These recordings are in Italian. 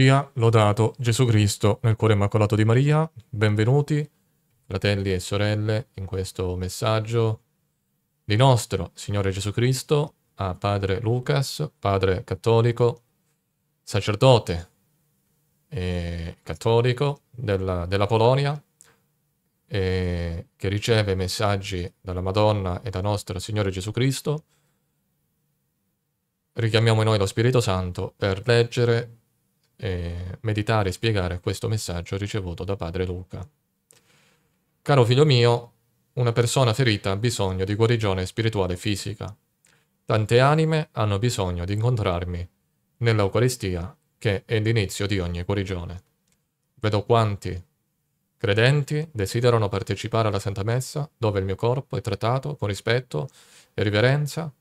Sia lodato Gesù Cristo nel cuore immacolato di Maria. Benvenuti, fratelli e sorelle, in questo messaggio di nostro Signore Gesù Cristo a Padre Lucas, padre cattolico, sacerdote e cattolico della Polonia, e che riceve messaggi dalla Madonna e da nostro Signore Gesù Cristo. Richiamiamo in noi lo Spirito Santo per leggere e meditare e spiegare questo messaggio ricevuto da Padre Luca. Caro figlio mio, una persona ferita ha bisogno di guarigione spirituale e fisica. Tante anime hanno bisogno di incontrarmi nell'Eucaristia, che è l'inizio di ogni guarigione. Vedo quanti credenti desiderano partecipare alla Santa Messa, dove il mio corpo è trattato con rispetto e riverenza.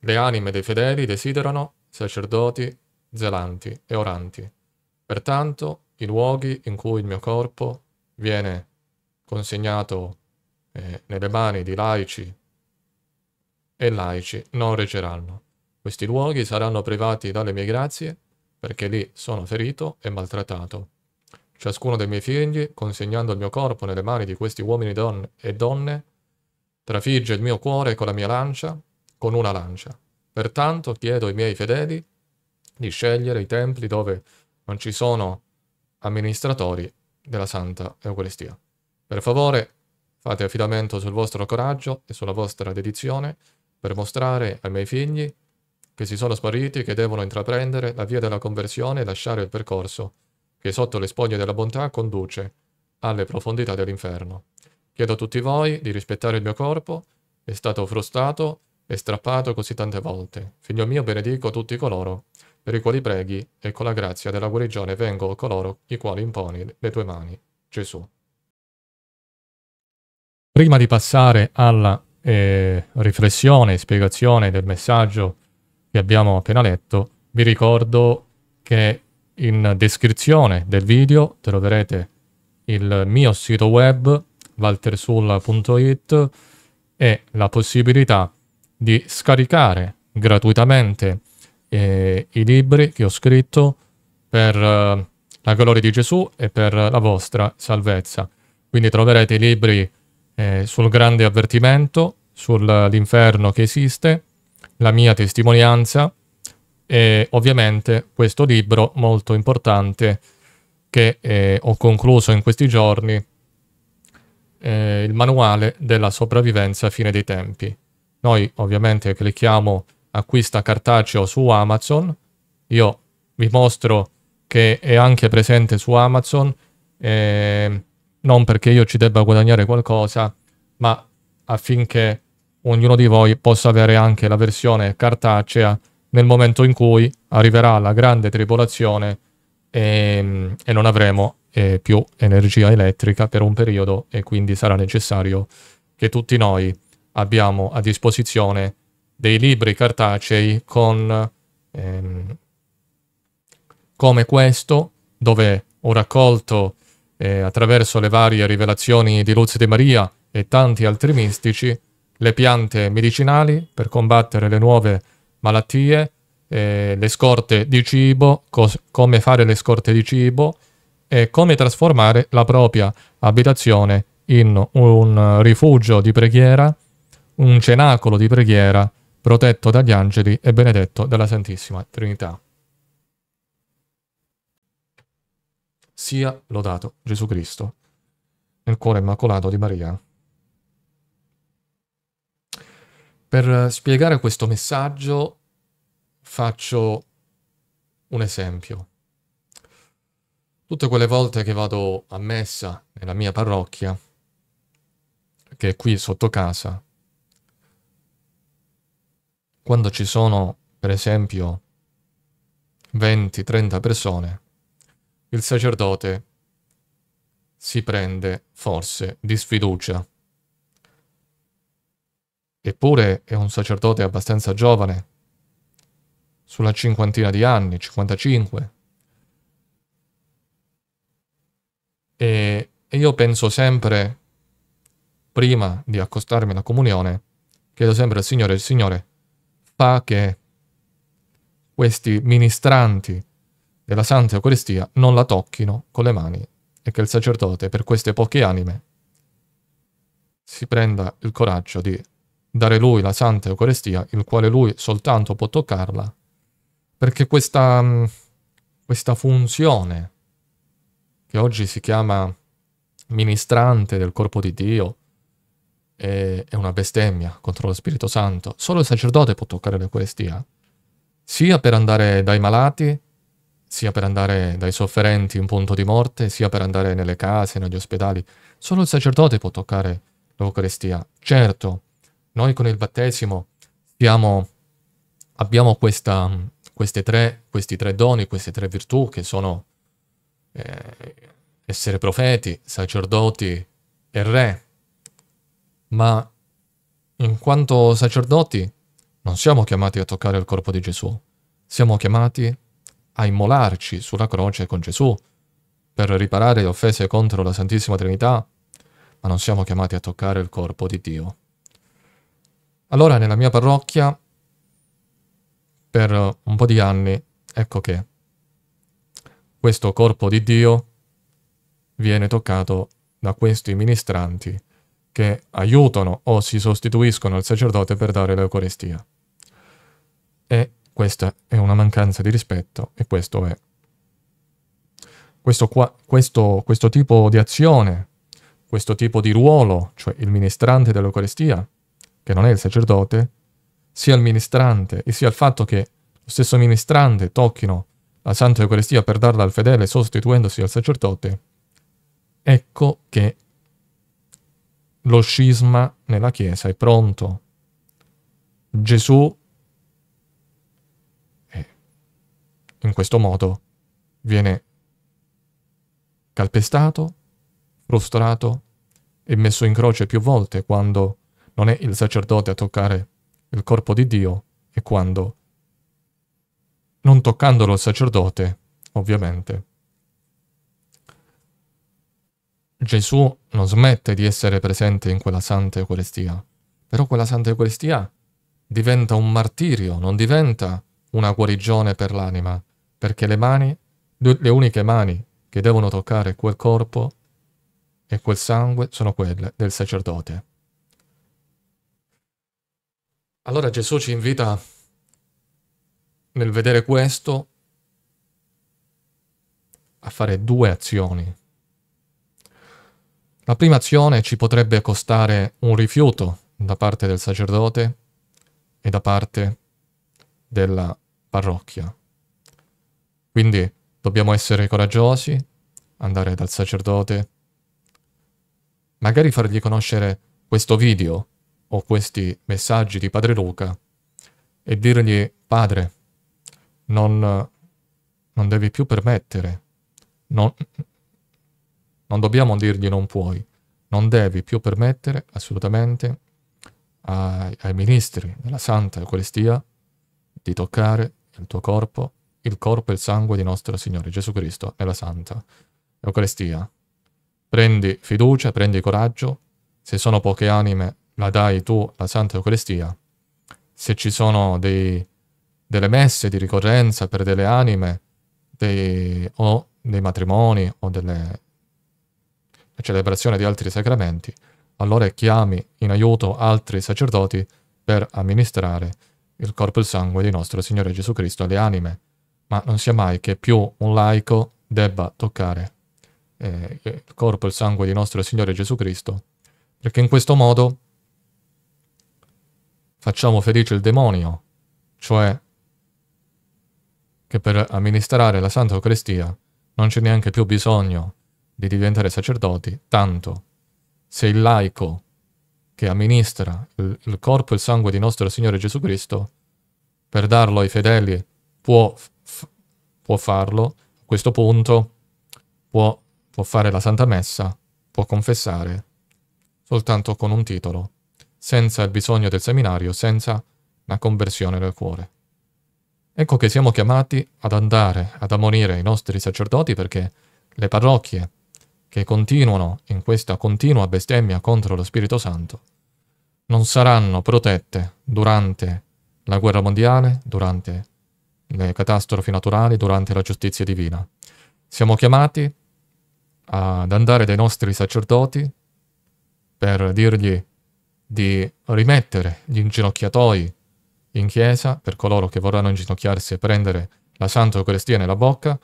Le anime dei fedeli desiderano sacerdoti zelanti e oranti. Pertanto i luoghi in cui il mio corpo viene consegnato nelle mani di laici e laici non reggeranno. Questi luoghi saranno privati dalle mie grazie, perché lì sono ferito e maltrattato. Ciascuno dei miei figli, consegnando il mio corpo nelle mani di questi uomini e donne, trafigge il mio cuore con la mia lancia, con una lancia. Pertanto chiedo ai miei fedeli di scegliere i templi dove non ci sono amministratori della Santa Eucaristia. Per favore, fate affidamento sul vostro coraggio e sulla vostra dedizione per mostrare ai miei figli che si sono spariti, che devono intraprendere la via della conversione e lasciare il percorso che sotto le spoglie della bontà conduce alle profondità dell'inferno. Chiedo a tutti voi di rispettare il mio corpo, è stato frustato e strappato così tante volte. Figlio mio, benedico tutti coloro per i quali preghi, e con la grazia della guarigione vengo coloro i quali imponi le tue mani, Gesù. Prima di passare alla riflessione e spiegazione del messaggio che abbiamo appena letto, vi ricordo che in descrizione del video troverete il mio sito web, waltersulla.it, e la possibilità di scaricare gratuitamente i libri che ho scritto per la gloria di Gesù e per la vostra salvezza. Quindi troverete i libri sul grande avvertimento, sull'inferno che esiste, la mia testimonianza e ovviamente questo libro molto importante che ho concluso in questi giorni, il manuale della sopravvivenza a fine dei tempi. Noi ovviamente clicchiamo acquista cartaceo su Amazon. Io vi mostro che è anche presente su Amazon, non perché io ci debba guadagnare qualcosa, ma affinché ognuno di voi possa avere anche la versione cartacea nel momento in cui arriverà la grande tribolazione e non avremo più energia elettrica per un periodo, e quindi sarà necessario che tutti noi abbiamo a disposizione dei libri cartacei con come questo, dove ho raccolto attraverso le varie rivelazioni di Luz de Maria e tanti altri mistici le piante medicinali per combattere le nuove malattie, le scorte di cibo, come fare le scorte di cibo e come trasformare la propria abitazione in un rifugio di preghiera, un cenacolo di preghiera protetto dagli angeli e benedetto dalla Santissima Trinità. Sia lodato Gesù Cristo nel cuore immacolato di Maria. Per spiegare questo messaggio faccio un esempio. Tutte quelle volte che vado a messa nella mia parrocchia, che è qui sotto casa, quando ci sono, per esempio, 20-30 persone, il sacerdote si prende forse di sfiducia. Eppure è un sacerdote abbastanza giovane, sulla cinquantina di anni, 55. E io penso sempre, prima di accostarmi alla comunione, chiedo sempre al Signore: il Signore fa che questi ministranti della Santa Eucaristia non la tocchino con le mani, e che il sacerdote per queste poche anime si prenda il coraggio di dare lui la Santa Eucaristia, il quale lui soltanto può toccarla, perché questa funzione che oggi si chiama ministrante del corpo di Dio è una bestemmia contro lo Spirito Santo. Solo il sacerdote può toccare l'Eucaristia, sia per andare dai malati, sia per andare dai sofferenti in punto di morte, sia per andare nelle case, negli ospedali. Solo il sacerdote può toccare l'Eucaristia. Certo, noi con il battesimo abbiamo questi tre doni, queste tre virtù, che sono essere profeti, sacerdoti e re, ma in quanto sacerdoti non siamo chiamati a toccare il corpo di Gesù, siamo chiamati a immolarci sulla croce con Gesù per riparare le offese contro la Santissima Trinità, ma non siamo chiamati a toccare il corpo di Dio. Allora nella mia parrocchia per un po' di anni, ecco che questo corpo di Dio viene toccato da questi ministranti che aiutano o si sostituiscono al sacerdote per dare l'Eucaristia. E questa è una mancanza di rispetto, e questo è questo tipo di azione, questo tipo di ruolo, cioè il ministrante dell'Eucaristia, che non è il sacerdote, sia il ministrante e sia il fatto che lo stesso ministrante tocchino la Santa Eucaristia per darla al fedele sostituendosi al sacerdote. Ecco che lo scisma nella Chiesa è pronto. Gesù in questo modo viene calpestato, frustrato e messo in croce più volte, quando non è il sacerdote a toccare il corpo di Dio e quando, non toccandolo il sacerdote, ovviamente, Gesù non smette di essere presente in quella Santa Eucaristia. Però quella Santa Eucaristia diventa un martirio, non diventa una guarigione per l'anima, perché le uniche mani che devono toccare quel corpo e quel sangue sono quelle del sacerdote. Allora Gesù ci invita, nel vedere questo, a fare due azioni. La prima azione ci potrebbe costare un rifiuto da parte del sacerdote e da parte della parrocchia. Quindi dobbiamo essere coraggiosi, andare dal sacerdote, magari fargli conoscere questo video o questi messaggi di Padre Luca e dirgli: Padre, non devi più permettere, non dobbiamo dirgli non puoi, non devi più permettere assolutamente ai ministri della Santa Eucaristia di toccare il tuo corpo, il corpo e il sangue di nostro Signore Gesù Cristo nella Santa Eucaristia. Prendi fiducia, prendi coraggio, se sono poche anime la dai tu la Santa Eucaristia, se ci sono delle messe di ricorrenza per delle anime, o dei matrimoni o delle celebrazione di altri sacramenti, allora chiami in aiuto altri sacerdoti per amministrare il corpo e il sangue di nostro Signore Gesù Cristo alle anime, ma non sia mai che più un laico debba toccare il corpo e il sangue di nostro Signore Gesù Cristo, perché in questo modo facciamo felice il demonio, cioè che per amministrare la Santa Eucaristia non c'è neanche più bisogno di diventare sacerdoti, tanto se il laico che amministra il corpo e il sangue di nostro Signore Gesù Cristo, per darlo ai fedeli, può farlo, a questo punto può fare la Santa Messa, può confessare, soltanto con un titolo, senza il bisogno del seminario, senza una conversione nel cuore. Ecco che siamo chiamati ad andare, ad ammonire i nostri sacerdoti, perché le parrocchie che continuano in questa continua bestemmia contro lo Spirito Santo non saranno protette durante la guerra mondiale, durante le catastrofi naturali durante la giustizia divina. Siamo chiamati ad andare dai nostri sacerdoti per dirgli di rimettere gli inginocchiatoi in chiesa per coloro che vorranno inginocchiarsi e prendere la Santa Eucaristia nella bocca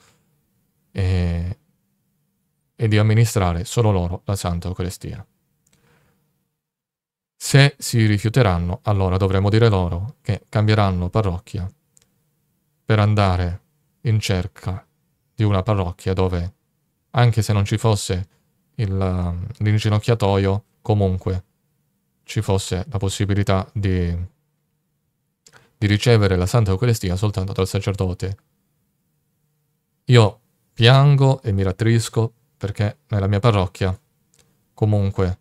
e di amministrare solo loro la Santa Eucaristia. Se si rifiuteranno, allora dovremo dire loro che cambieranno parrocchia per andare in cerca di una parrocchia dove, anche se non ci fosse l'inginocchiatoio, comunque ci fosse la possibilità di ricevere la Santa Eucaristia soltanto dal sacerdote. Io piango e mi rattrisco perché nella mia parrocchia comunque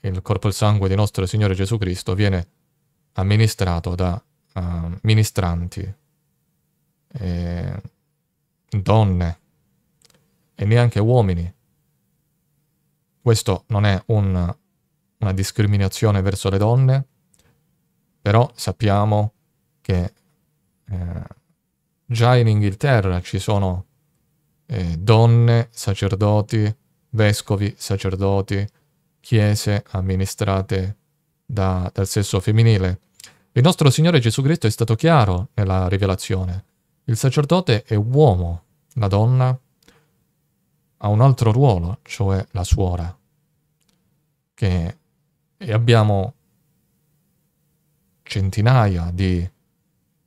il corpo e il sangue di nostro Signore Gesù Cristo viene amministrato da ministranti, donne e neanche uomini. Questo non è una discriminazione verso le donne, però sappiamo che già in Inghilterra ci sono donne, sacerdoti, vescovi, sacerdoti, chiese amministrate dal sesso femminile. Il nostro Signore Gesù Cristo è stato chiaro nella rivelazione. Il sacerdote è uomo, la donna ha un altro ruolo, cioè la suora. E abbiamo centinaia di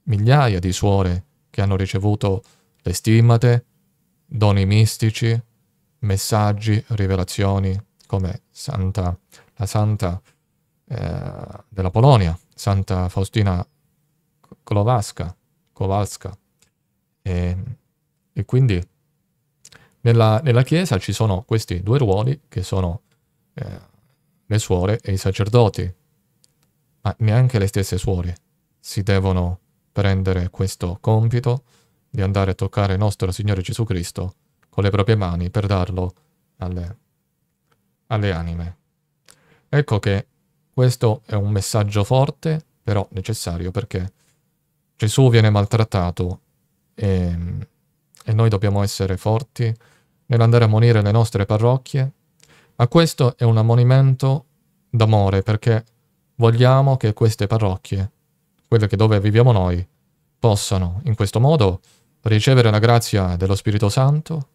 migliaia di suore che hanno ricevuto le stimmate, doni mistici, messaggi, rivelazioni, come la santa della Polonia, Santa Faustina Kowalska. E quindi nella Chiesa ci sono questi due ruoli che sono le suore e i sacerdoti, ma neanche le stesse suore si devono prendere questo compito di andare a toccare il nostro Signore Gesù Cristo con le proprie mani per darlo alle anime. Ecco che questo è un messaggio forte, però necessario, perché Gesù viene maltrattato e noi dobbiamo essere forti nell'andare a monire le nostre parrocchie, ma questo è un ammonimento d'amore, perché vogliamo che queste parrocchie, quelle dove viviamo noi, possano in questo modo ricevere la grazia dello Spirito Santo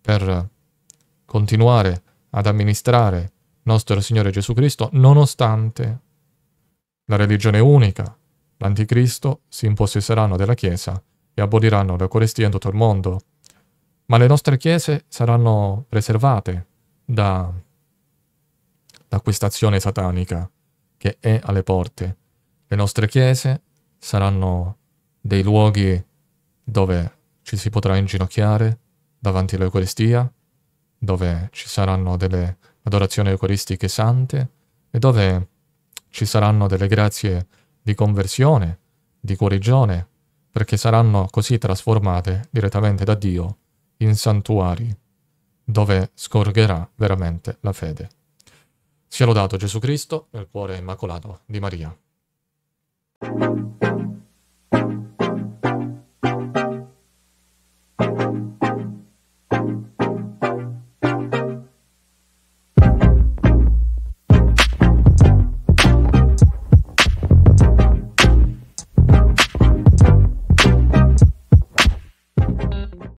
per continuare ad amministrare nostro Signore Gesù Cristo, nonostante la religione unica, l'anticristo, si impossesseranno della Chiesa e aboliranno l'Eucaristia in tutto il mondo. Ma le nostre Chiese saranno preservate da questa azione satanica che è alle porte. Le nostre Chiese saranno dei luoghi dove ci si potrà inginocchiare davanti all'Eucaristia, dove ci saranno delle adorazioni eucaristiche sante e dove ci saranno delle grazie di conversione, di guarigione, perché saranno così trasformate direttamente da Dio in santuari, dove scorgerà veramente la fede. Sia lodato Gesù Cristo nel cuore immacolato di Maria.